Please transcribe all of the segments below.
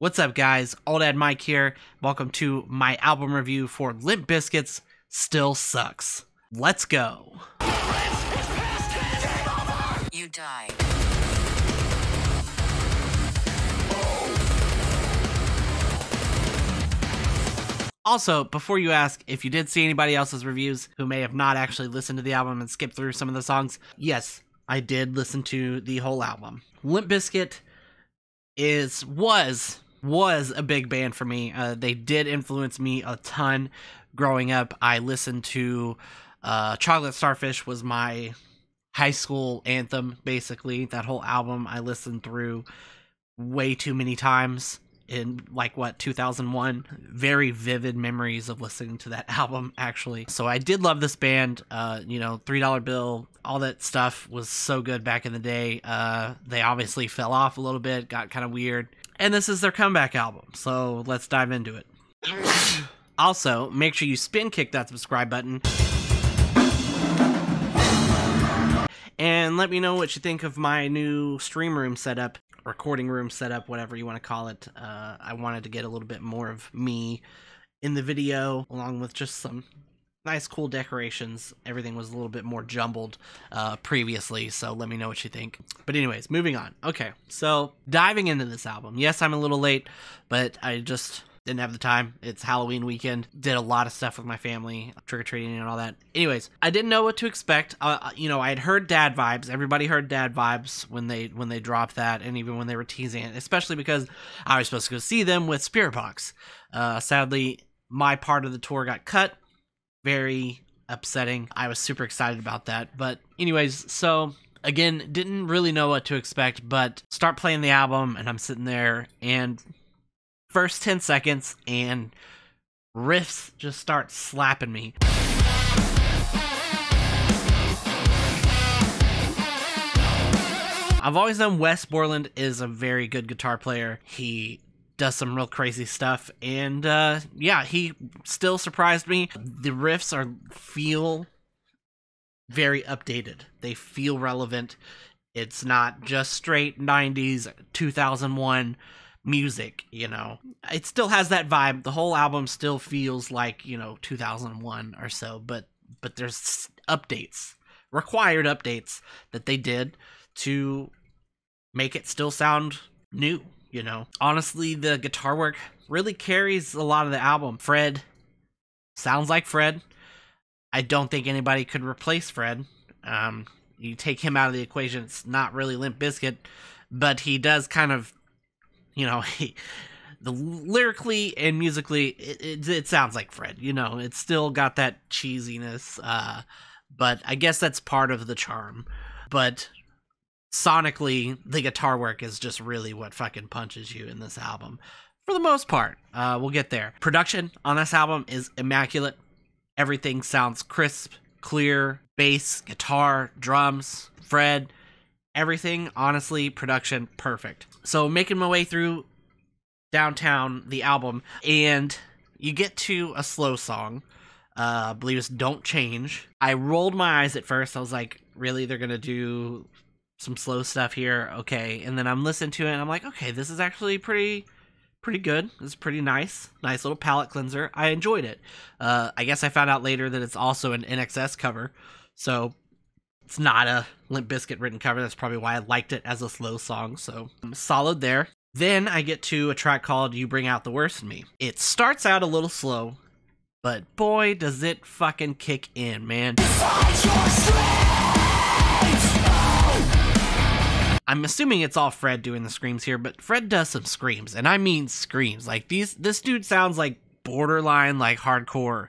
What's up, guys? Oldhead Mike here. Welcome to my album review for Limp Bizkit's Still Sucks. Let's go. You died. Also, before you ask, if you did see anybody else's reviews who may have not actually listened to the album and skipped through some of the songs, yes, I did listen to the whole album. Limp Bizkit was a big band for me. They did influence me a ton. Growing up, I listened to Chocolate Starfish was my high school anthem, basically. That whole album I listened through way too many times in, like, what, 2001? Very vivid memories of listening to that album, actually. So I did love this band. You know, $3 Bill, all that stuff was so good back in the day. They obviously fell off a little bit, got kind of weird. And this is their comeback album, so let's dive into it. Also, make sure you spin kick that subscribe button. And let me know what you think of my new stream room setup, recording room setup, whatever you want to call it. I wanted to get a little bit more of me in the video, along with just some nice, cool decorations. Everything was a little bit more jumbled previously, so let me know what you think. But anyways, moving on. Okay, so diving into this album. Yes, I'm a little late, but I just didn't have the time. It's Halloween weekend. Did a lot of stuff with my family, trick-or-treating and all that. Anyways, I didn't know what to expect. You know, I had heard Dad Vibes. Everybody heard Dad Vibes when they dropped that, and even when they were teasing it, especially because I was supposed to go see them with Spirit Box. Sadly, my part of the tour got cut. Very upsetting. I was super excited about that. But anyways, so again, didn't really know what to expect, but start playing the album, and I'm sitting there, and first 10 seconds and riffs just start slapping me. I've always known Wes Borland is a very good guitar player. He does some real crazy stuff, and yeah, he still surprised me. The riffs feel very updated. They feel relevant. It's not just straight 90s, 2001 music, you know. It still has that vibe. The whole album still feels like, you know, 2001 or so, but there's updates, required updates that they did to make it still sound new, you know. Honestly, the guitar work really carries a lot of the album. Fred sounds like Fred. I don't think anybody could replace Fred. You take him out of the equation, it's not really Limp Bizkit, but he does kind of, you know, lyrically and musically, it sounds like Fred. You know, it's still got that cheesiness, but I guess that's part of the charm. But sonically, the guitar work is just really what fucking punches you in this album, for the most part. We'll get there. Production on this album is immaculate. Everything sounds crisp, clear. Bass, guitar, drums, Fred. Everything, honestly, production, perfect. So making my way through downtown, the album, and you get to a slow song. I believe it's Don't Change. I rolled my eyes at first. I was like, really? They're going to do some slow stuff here? Okay. And then I'm listening to it, and I'm like, okay, this is actually pretty good. It's pretty nice. Nice little palate cleanser. I enjoyed it. I guess I found out later that it's also an NXS cover. So it's not a Limp Bizkit written cover. That's probably why I liked it as a slow song. So I'm solid there. Then I get to a track called You Bring Out the Worst in Me. It starts out a little slow, but boy, does it fucking kick in, man. I'm assuming it's all Fred doing the screams here, but Fred does some screams, and I mean screams. Like, this dude sounds like borderline, like, hardcore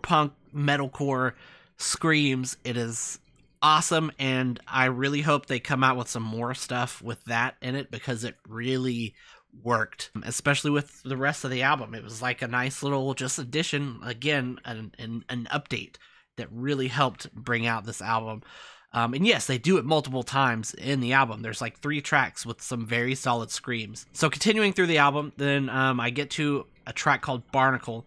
punk, metalcore screams. It is awesome, and I really hope they come out with some more stuff with that in it, because it really worked, especially with the rest of the album. It was like a nice little just addition, again, an update that really helped bring out this album. And yes, they do it multiple times in the album. There's like 3 tracks with some very solid screams. So continuing through the album, then I get to a track called Barnacle.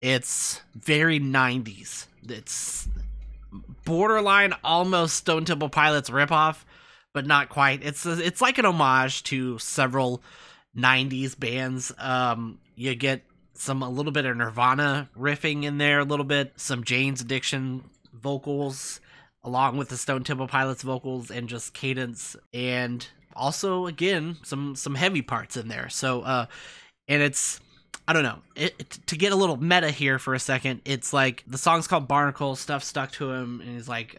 It's very 90s. It's borderline almost Stone Temple Pilots ripoff, but not quite. It's like an homage to several 90s bands. You get a little bit of Nirvana riffing in there, a little bit, some Jane's Addiction vocals, along with the Stone Temple Pilots vocals and just cadence, and also again some heavy parts in there. So and it's, I don't know, to get a little meta here for a second, it's like the song's called Barnacle, stuff stuck to him, and he's like,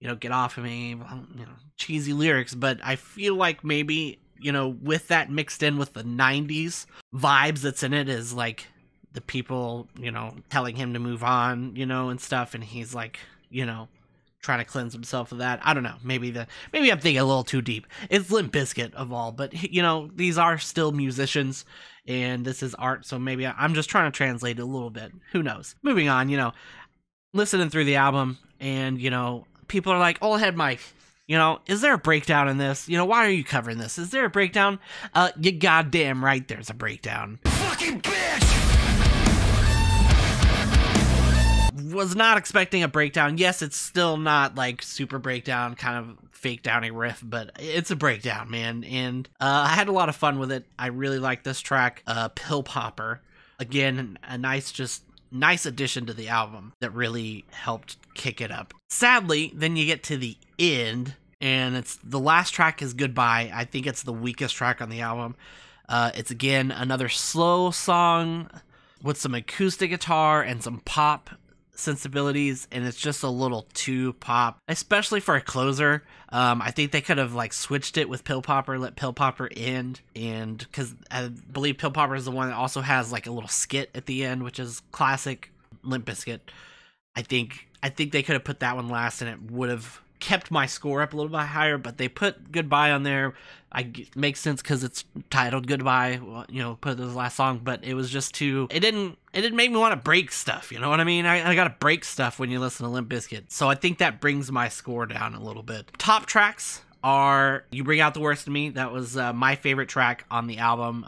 you know, get off of me, you know, cheesy lyrics. But I feel like maybe, you know, with that mixed in with the 90s vibes that's in it, is like the people, you know, telling him to move on, you know, and stuff, and he's like, you know, trying to cleanse himself of that. I don't know, maybe I'm thinking a little too deep. It's Limp Bizkit of all, but you know, these are still musicians and this is art, so maybe I'm just trying to translate it a little bit, who knows. Moving on, you know, listening through the album, and you know, people are like, Oldhead Mike, you know, is there a breakdown in this? You know, why are you covering this? Is there a breakdown? You goddamn right there's a breakdown. Fucking bitch! Was not expecting a breakdown. Yes, it's still not like super breakdown, kind of fake downy riff, but it's a breakdown, man. And I had a lot of fun with it. I really like this track, Pill Popper. Again, a nice, just nice addition to the album that really helped kick it up. Sadly, then you get to the end, and it's the last track is Goodbye. I think it's the weakest track on the album. It's again another slow song with some acoustic guitar and some pop sensibilities, and it's just a little too pop, especially for a closer. I think they could have like switched it with Pill Popper, let Pill Popper end, and because I believe Pill Popper is the one that also has like a little skit at the end, which is classic Limp Bizkit. I think they could have put that one last, and it would have kept my score up a little bit higher. But they put Goodbye on there. It makes sense because it's titled Goodbye, well, you know, put it as the last song. But it was just too, it didn't make me want to break stuff, you know what I mean? I gotta break stuff when you listen to Limp Bizkit, so I think that brings my score down a little bit. Top tracks are You Bring Out the Worst in Me. That was my favorite track on the album.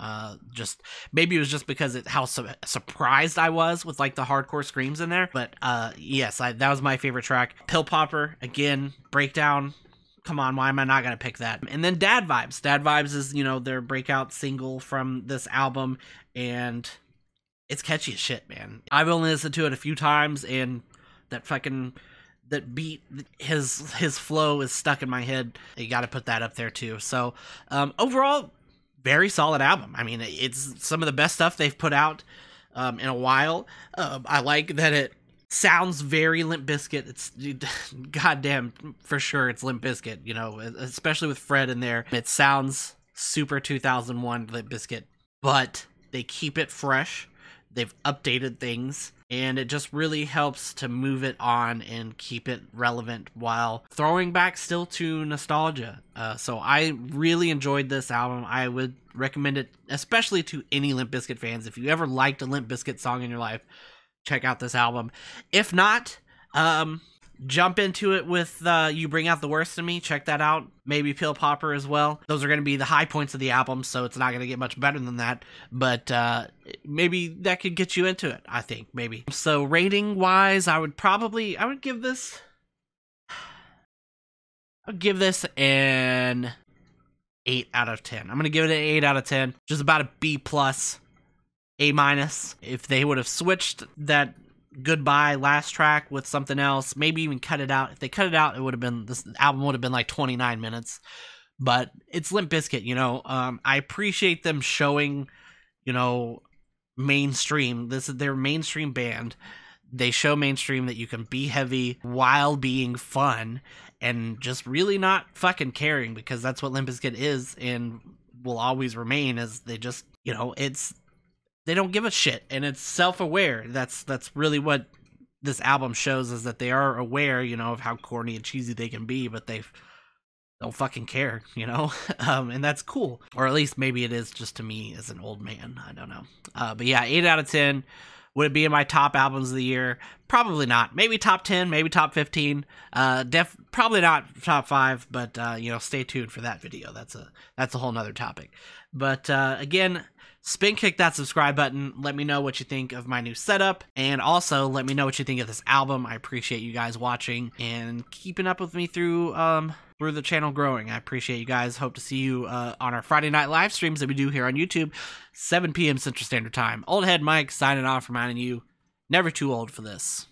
Just maybe it was just because it how surprised I was with like the hardcore screams in there, but yes, that was my favorite track. Pill Popper, again, breakdown, come on, why am I not gonna pick that? And then Dad Vibes. Dad Vibes is, you know, their breakout single from this album, and it's catchy as shit, man. I've only listened to it a few times, and that fucking that beat, his flow is stuck in my head. You got to put that up there too. So overall, very solid album. I mean, it's some of the best stuff they've put out in a while. I like that it sounds very Limp Bizkit. It's goddamn for sure it's Limp Bizkit, you know, especially with Fred in there. It sounds super 2001 Limp Bizkit, but they keep it fresh. They've updated things, and it just really helps to move it on and keep it relevant while throwing back still to nostalgia. So I really enjoyed this album. I would recommend it, especially to any Limp Bizkit fans. If you ever liked a Limp Bizkit song in your life, check out this album. If not, jump into it with You Bring Out the Worst in Me. Check that out. Maybe Pill Popper as well. Those are going to be the high points of the album, so it's not going to get much better than that. But maybe that could get you into it, I think, maybe. So rating-wise, I would give this, I'll give this an 8 out of 10. I'm going to give it an 8 out of 10. Just about a B+, A-. If they would have switched that Goodbye last track with something else, maybe even cut it out. If they cut it out, it would have been, this album would have been like 29 minutes, but it's Limp Bizkit, you know. I appreciate them showing, you know, mainstream. This is their mainstream band. They show mainstream that you can be heavy while being fun and just really not fucking caring, because that's what Limp Bizkit is and will always remain, as they just, you know, it's, they don't give a shit, and it's self-aware. That's really what this album shows, is that they are aware, you know, of how corny and cheesy they can be, but they don't fucking care, you know. And that's cool, or at least maybe it is just to me as an old man, I don't know. But yeah, 8 out of 10. Would it be in my top albums of the year? Probably not. Maybe top 10, maybe top 15. Probably not top 5, but you know, stay tuned for that video. That's a whole nother topic. But again, Spin kick that subscribe button. Let me know what you think of my new setup, and also let me know what you think of this album. I appreciate you guys watching and keeping up with me through the channel growing. I appreciate you guys. Hope to see you on our Friday night live streams that we do here on YouTube, 7 p.m. Central Standard Time. Oldhead Mike signing off, reminding you, never too old for this.